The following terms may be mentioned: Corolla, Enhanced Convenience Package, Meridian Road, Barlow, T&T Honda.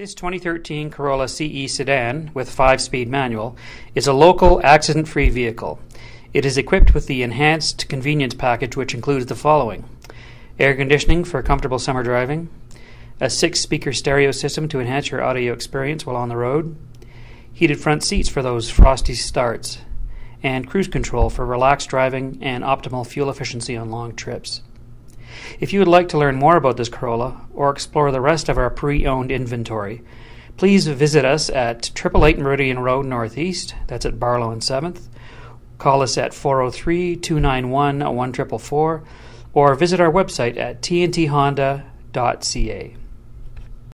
This 2013 Corolla CE sedan with 5-speed manual is a local accident-free vehicle. It is equipped with the enhanced convenience package, which includes the following: air conditioning for comfortable summer driving, a 6-speaker stereo system to enhance your audio experience while on the road, heated front seats for those frosty starts, and cruise control for relaxed driving and optimal fuel efficiency on long trips. If you would like to learn more about this Corolla or explore the rest of our pre-owned inventory, please visit us at 888 Meridian Road Northeast, that's at Barlow and 7th. Call us at 403-291-1444 or visit our website at tnthonda.ca.